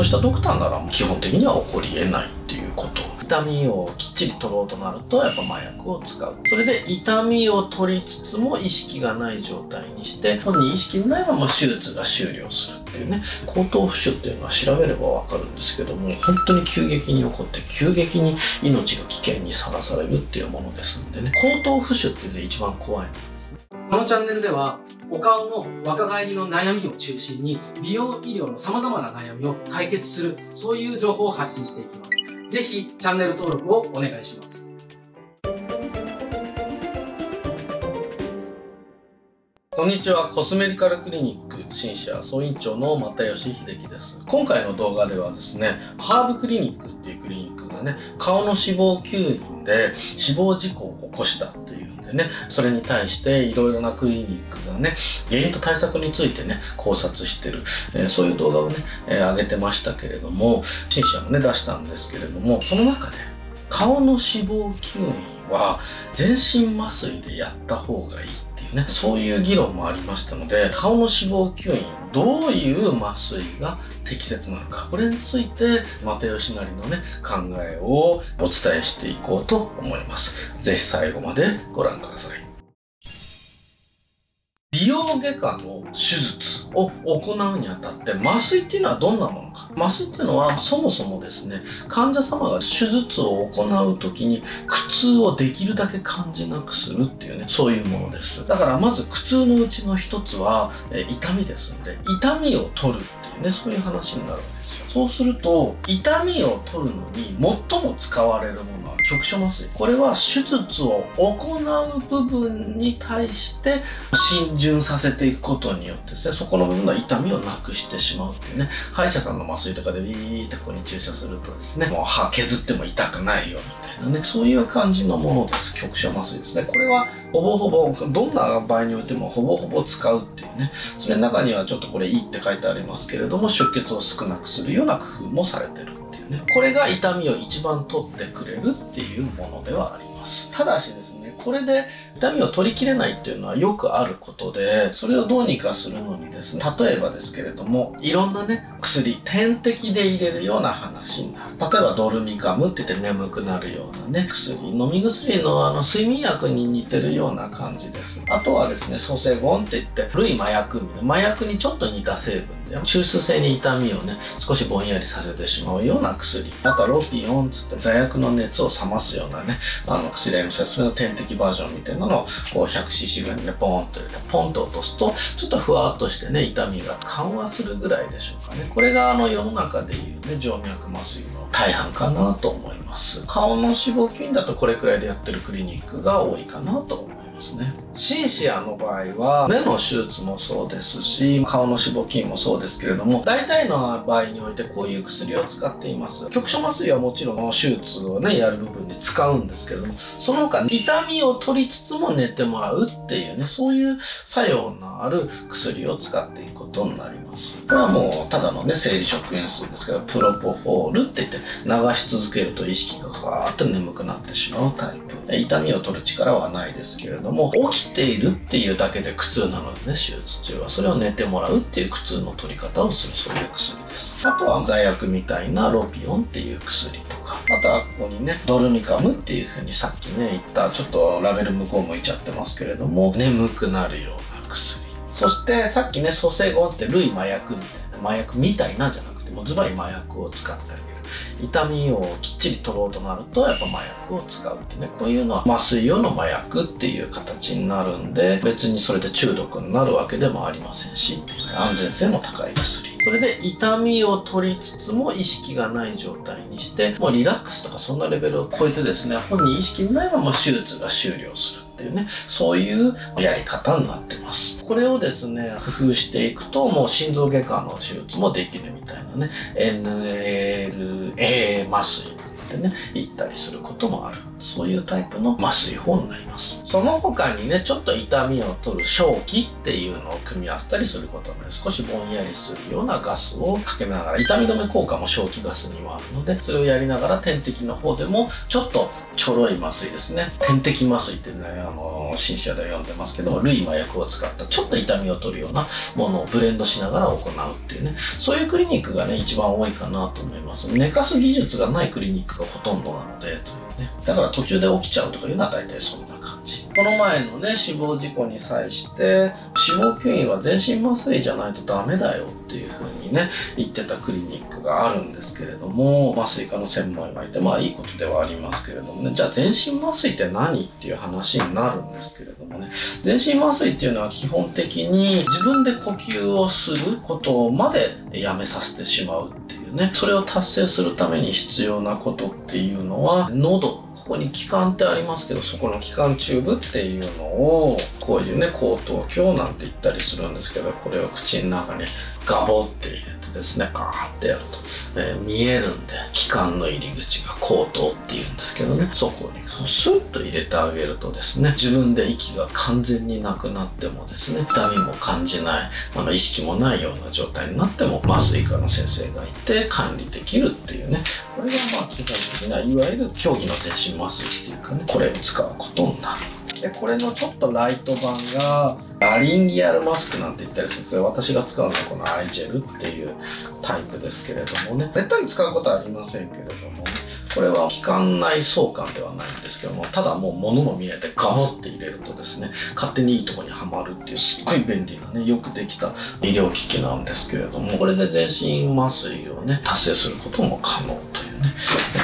としたドクターなら基本的には起こり得ないっていうこと。痛みをきっちり取ろうとなるとやっぱ麻薬を使う。それで痛みを取りつつも意識がない状態にして、本人意識ないまま手術が終了するっていうね。後頭浮腫っていうのは調べれば分かるんですけども、本当に急激に起こって急激に命が危険にさらされるっていうものですんでね。後頭浮腫っていうのが一番怖いんですね。このチャンネルではお顔の若返りの悩みを中心に美容医療の様々な悩みを解決する、そういう情報を発信していきます。ぜひチャンネル登録をお願いします。こんにちは、コスメディカルクリニックシンシア総院長の又吉秀樹です。今回の動画ではですね、ハーブクリニックっていうクリニックがね、顔の死亡吸引で死亡事故を起こしたというんでね、それに対していろいろなクリニックがね、原因と対策についてね考察してる、そういう動画をね、上げてましたけれども、シンシアもね出したんですけれども、その中で顔の死亡吸引は全身麻酔でやった方がいいっていうね、そういう議論もありましたので、顔の死亡吸引どういう麻酔が適切なのか、これについて又吉なりのね考えをお伝えしていこうと思います。是非最後までご覧ください。美容外科の手術を行うにあたって麻酔っていうのはどんなものか。麻酔っていうのはそもそもですね、患者様が手術を行う時に苦痛をできるだけ感じなくするっていうね、そういうものです。だからまず苦痛のうちの一つは痛みですんで、痛みを取るっていうね、そういう話になるんですよ。そうすると痛みを取るのに最も使われるものは局所麻酔。これは手術を行う部分に対して浸潤させていくことによってですね、そこの部分の痛みをなくしてしまうっていうね。歯医者さんの麻酔とかでビーってここに注射するとですね、もう歯削っても痛くないよみたいなね、そういう感じのものです。局所麻酔ですね。これはほぼほぼどんな場合においてもほぼほぼ使うっていうね。それの中にはちょっとこれいいって書いてありますけれども、出血を少なくするような工夫もされてるっていうね。これが痛みを一番取ってくれるっていうものではあります。ただしですね、これで痛みを取りきれないっていうのはよくあることで、それをどうにかするのにですね、例えばですけれども、いろんなね薬、点滴で入れるような話になる。例えばドルミカムって言って眠くなるようなね薬、飲み薬の睡眠薬に似てるような感じです。あとはですね、蘇生ゴンって言って古い麻薬、麻薬にちょっと似た成分、中枢性に痛みをね少しぼんやりさせてしまうような薬。あとはロピオンつって座薬の熱を冷ますようなね薬ありますよ。それの点滴バージョンみたいなのを 100cc ぐらいにねポンと入れてポンと落とすと、ちょっとふわっとしてね痛みが緩和するぐらいでしょうかね。これが世の中でいうね静脈麻酔の大半かなと思います。顔の死亡吸引だとこれくらいでやってるクリニックが多いかなと思います。シンシアの場合は目の手術もそうですし、顔の死亡吸引もそうですけれども、大体の場合においてこういう薬を使っています。局所麻酔はもちろん手術をねやる部分で使うんですけれども、その他痛みを取りつつも寝てもらうっていうね、そういう作用のある薬を使っていくことになります。これはもうただのね生理食塩水ですけど、プロポフォールって言って流し続けると意識がガーッと眠くなってしまうタイプ。痛みを取る力はないですけれども、もう起きているっていうだけで苦痛なのでね、手術中はそれを寝てもらうっていう苦痛の取り方をする、そういう薬です。あとは座薬みたいなロピオンっていう薬とか、あとはここにねドルミカムっていうふうにさっきね言った、ちょっとラベル向こう向いちゃってますけれども、眠くなるような薬。そしてさっきね蘇生後って類麻薬みたいな、麻薬みたいなじゃなくてもうズバリ麻薬を使ったり、痛みをきっちり取ろうとなるとやっぱ麻薬を使うってね、こういうのは麻酔用の麻薬っていう形になるんで、別にそれで中毒になるわけでもありませんし、安全性の高い薬。それで痛みを取りつつも意識がない状態にして、もうリラックスとかそんなレベルを超えてですね、本人意識ないまま手術が終了するっていうね、そういうやり方になってます。これをですね工夫していくと、もう心臓外科の手術もできるみたいなね、 NLA麻酔ってね行ったりすることもある、そういうタイプの麻酔法になります。その他にねちょっと痛みを取る正気っていうのを組み合わせたりすることで少しぼんやりするようなガスをかけながら、痛み止め効果も正気ガスにはあるのでそれをやりながら、点滴の方でもちょっとちょろい麻酔ですね、点滴麻酔ってね新車で呼んでますけど、類麻薬を使ったちょっと痛みを取るようなものをブレンドしながら行うっていうね、そういうクリニックがね一番多いかなと思います。寝かす技術がないクリニックがほとんどなのでというね、だから途中で起きちゃうとかいうのは大体そんな感じ。この前のね死亡事故に際して死亡吸引は全身麻酔じゃないとダメだよっていう風にね言ってたクリニックがあるんですけれども、麻酔科の専門医がいてまあいいことではありますけれどもね、じゃあ全身麻酔って何っていう話になるんですけれどもね、全身麻酔っていうのは基本的に自分で呼吸をすることまでやめさせてしまうっていうね、それを達成するために必要なことっていうのは、喉ここに気管ってありますけど、そこの気管チューブっていうのをこういうね喉頭鏡なんて言ったりするんですけど、これを口の中にガボって入れてですねガーってやると、見えるんで、気管の入り口が喉頭っていうんですけどね、そこにスッと入れてあげるとですね、自分で息が完全になくなってもですね、痛みも感じない、意識もないような状態になっても麻酔科の先生がいて管理できるっていうね、これがまあ基本的ないわゆる競技の全身麻酔っていうかね、これを使うことになる。でこれのちょっとライト版がアリンギアルマスクなんて言ったりするんですけど、私が使うのはこのアイジェルっていうタイプですけれどもね、めったに使うことはありませんけれども、これは気管内挿管ではないんですけども、ただもう物も見えてガボって入れるとですね勝手にいいとこにはまるっていう、すっごい便利なねよくできた医療機器なんですけれども、これで全身麻酔をね達成することも可能というね、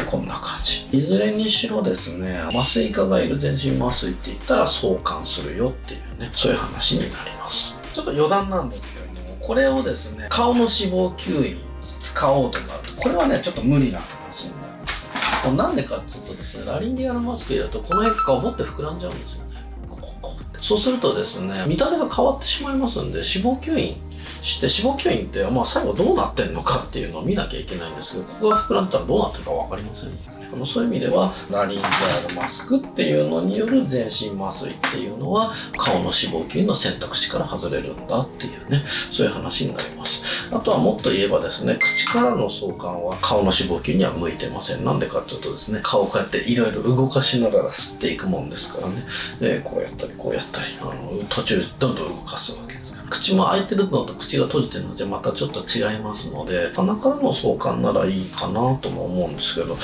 こんな感じ。いずれにしろですね、麻酔科がいる全身麻酔って言ったら挿管するよっていうね、そういう話になります。ちょっと余談なんですけども、これをですね顔の脂肪吸引使おうとなると、これはねちょっと無理な話になります。なんでかっていうとですね、ラリンギアルマスク入れるとこの辺ガボって膨らんじゃうんですよね、そうするとですね見た目が変わってしまいますんで、脂肪吸引して脂肪吸引って最後どうなってんのかっていうのを見なきゃいけないんですけど、ここが膨らんだらどうなってるか分かりません、そういう意味ではラリンギアルマスクっていうのによる全身麻酔っていうのは顔の脂肪吸引の選択肢から外れるんだっていうね、そういう話になります。あとはもっと言えばですね、口からの挿管は顔の脂肪吸引には向いてません。なんでかっていうとですね、顔をこうやっていろいろ動かしながら吸っていくもんですからね、こうやったりこうやったり途中どんどん動かすわけですから、口も開いてるのと口が閉じてるのじゃまたちょっと違いますので、鼻からの挿管ならいいかなとも思うんですけど、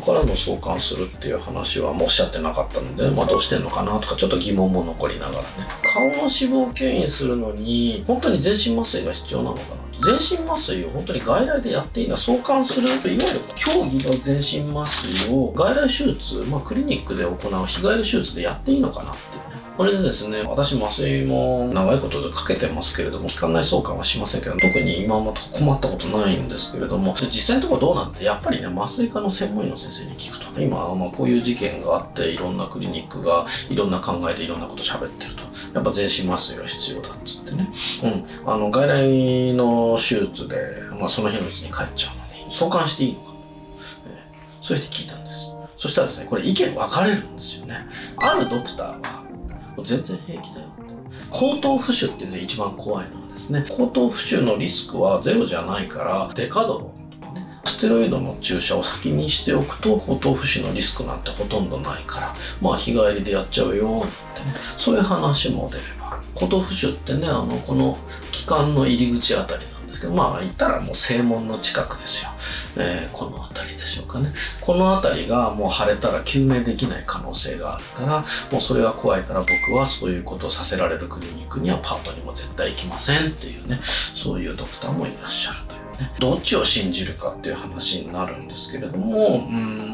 からの相関するっていう話はもうおっしゃってなかったので、どうしてんのかなとかちょっと疑問も残りながらね、顔の脂肪吸引するのに本当に全身麻酔が必要なのかな、全身麻酔を本当に外来でやっていいな、相関するいわゆる競技の全身麻酔を外来手術、クリニックで行う日帰り手術でやっていいのかなっていうね、これでですね、私麻酔も長いことでかけてますけれども、気管内挿管はしませんけど、特に今また困ったことないんですけれども、実際のところどうなんてやっぱりね麻酔科の専門医の先生に聞くと、今こういう事件があっていろんなクリニックがいろんな考えでいろんなこと喋ってると、やっぱ全身麻酔が必要だっつってね、外来の手術で、その日のうちに帰っちゃうのに挿管していいのか、そうして聞いたんです。そしたらですね、これ意見分かれるんですよね。あるドクターは全然平気だよ。後頭浮腫っていうのが一番怖いのはですね、後頭浮腫のリスクはゼロじゃないから、デカドロンとかねステロイドの注射を先にしておくと後頭浮腫のリスクなんてほとんどないから、日帰りでやっちゃうよってね、そういう話も出れば、後頭浮腫ってねこの気管の入り口あたりなんですけど、言ったらもう正門の近くですよ、この辺りでしょうかね、この辺りがもう腫れたら救命できない可能性があるから、もうそれは怖いから、僕はそういうことをさせられるクリニックにはパートにも絶対行きませんっていうね、そういうドクターもいらっしゃるという。どっちを信じるかっていう話になるんですけれども、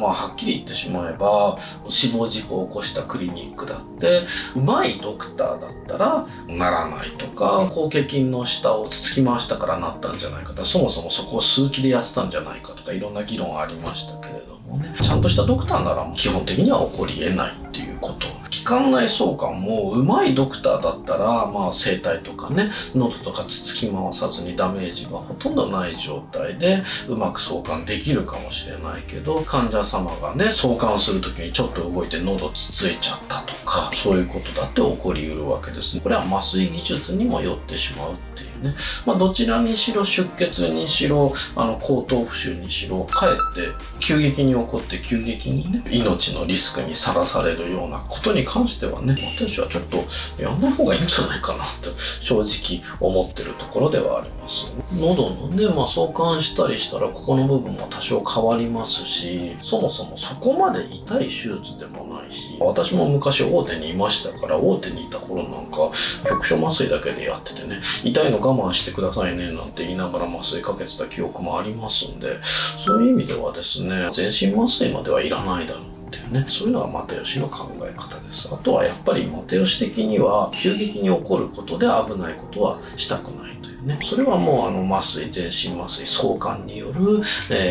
はっきり言ってしまえば死亡事故を起こしたクリニックだってうまいドクターだったらならないとか、広頚筋の下をつつき回したからなったんじゃないかとか、そもそもそこを数期でやってたんじゃないかとか、いろんな議論ありましたけれども。もね、ちゃんとしたドクターなら基本的には起こりえないっていうこと。気管内挿管もうまいドクターだったら、まあ、声帯とかね、喉とかつつき回さずにダメージがほとんどない状態でうまく挿管できるかもしれないけど、患者様がね挿管する時にちょっと動いて喉つついちゃったとか、そういうことだって起こりうるわけですね。これは麻酔技術にもよってしまうっていうね、まあ、どちらにしろ出血にしろ後頭腐臭にしろ、かえって急激に起こって急激にね命のリスクにさらされるようなことに関してはね、私はちょっとやんない方がいいんじゃないかなと正直思ってるところではあります。喉のね、まあ、挿管したりしたらここの部分も多少変わりますし、そもそもそこまで痛い手術でもないし、私も昔大手にいましたから、大手にいた頃なんか局所麻酔だけでやっててね、痛いの我慢してくださいねなんて言いながら麻酔かけてた記憶もありますんで、そういう意味ではですね、全身麻酔まではいらないだろうっていうね、そういうのが又吉の考え方です。あとはやっぱり又吉的には急激に起こることで危ないことはしたくないというね、それはもう麻酔、全身麻酔、挿管による、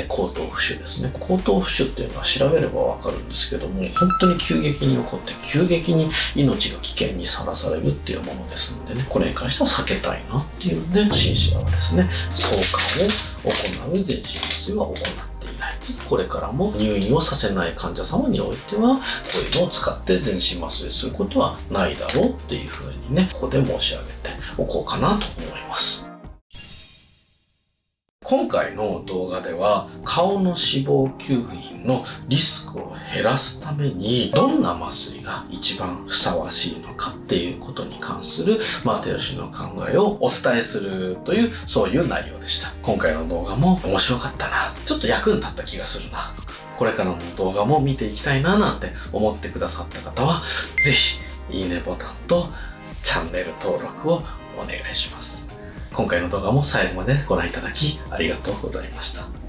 後頭腐臭ですね。後頭腐臭っていうのは調べればわかるんですけども、本当に急激に起こって急激に命が危険にさらされるっていうものですのでね、これに関しては避けたいなっていうね、紳士側ですね、挿管を行う全身麻酔は行う。これからも入院をさせない患者様においてはこういうのを使って全身麻酔することはないだろうっていうふうにね、ここで申し上げておこうかなと思います。今回の動画では顔の脂肪吸引のリスクを減らすためにどんな麻酔が一番ふさわしいのかっていうことに関する又吉の考えをお伝えするという、そういう内容でした。今回の動画も面白かったな、ちょっと役に立った気がするなとか、これからの動画も見ていきたいななんて思ってくださった方は是非いいねボタンとチャンネル登録をお願いします。今回の動画も最後までご覧いただきありがとうございました。